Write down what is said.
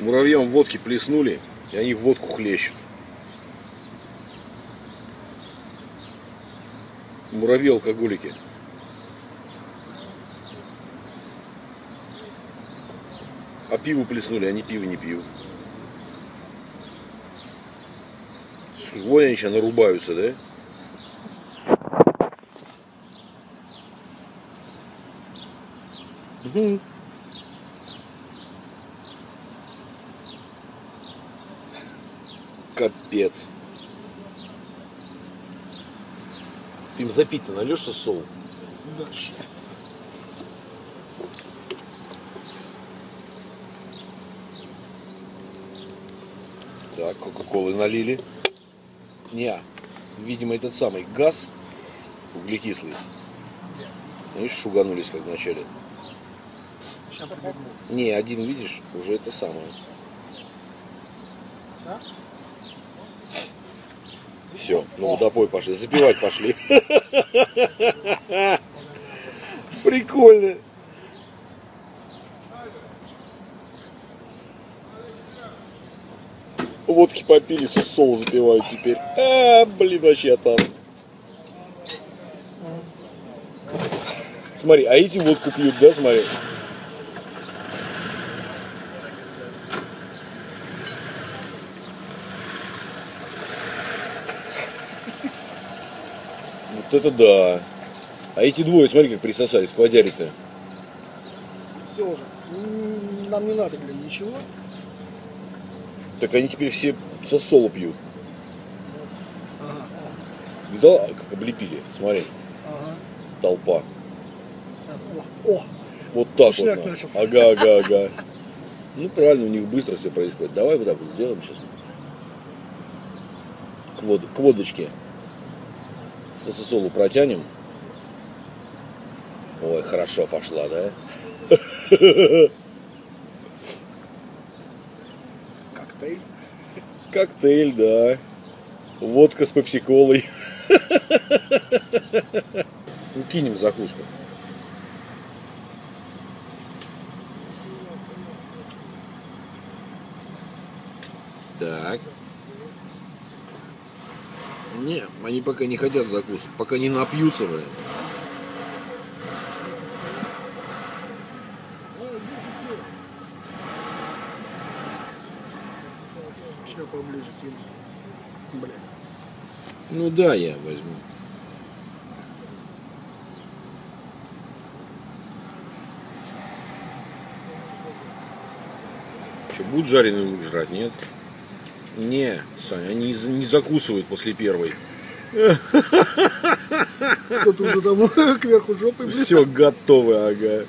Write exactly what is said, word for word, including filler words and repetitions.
муравьям водки плеснули, и они водку хлещут. Муравьи-алкоголики. А пиво плеснули, они пиво не пьют. Вон они сейчас нарубаются, да? Угу. Капец. Ты им запить-то нальешься сол? Да. Так, кока-колы налили. Не, видимо, этот самый газ углекислый. Ну и шуганулись, как вначале. Сейчас побегут. Не, один, видишь, уже это самое. Да? Все, на водопой пошли, запивать пошли. Прикольно. Водки попили, сол запивают теперь. А, блин, вообще там. Смотри, а эти водку пьют, да, смотри. Вот это да. А эти двое, смотри, как присосались, квадяри-то. Все уже. Нам не надо, блин, ничего. Так они теперь все сосолу пьют. Ага. Видал, как облепили? Смотри. Ага. Толпа. О, о. Вот так вот. Начался. Ага, ага, ага. Ну правильно, у них быстро все происходит. Давай вот так вот сделаем сейчас. К, вод... К водочке. Сосолу протянем. Ой, хорошо пошла, да? Коктейль. Коктейль, да. Водка с пепси-колой. Ну, кинем закуску. Так. Не, они пока не хотят закусывать, пока не напьются, блин. Сейчас поближе кину. Блин. Ну да, я возьму. Что, будут жареные лук жрать, нет? Не, Саня, они не закусывают после первой. Кто-то уже давно кверху жопой. Все готово, ага.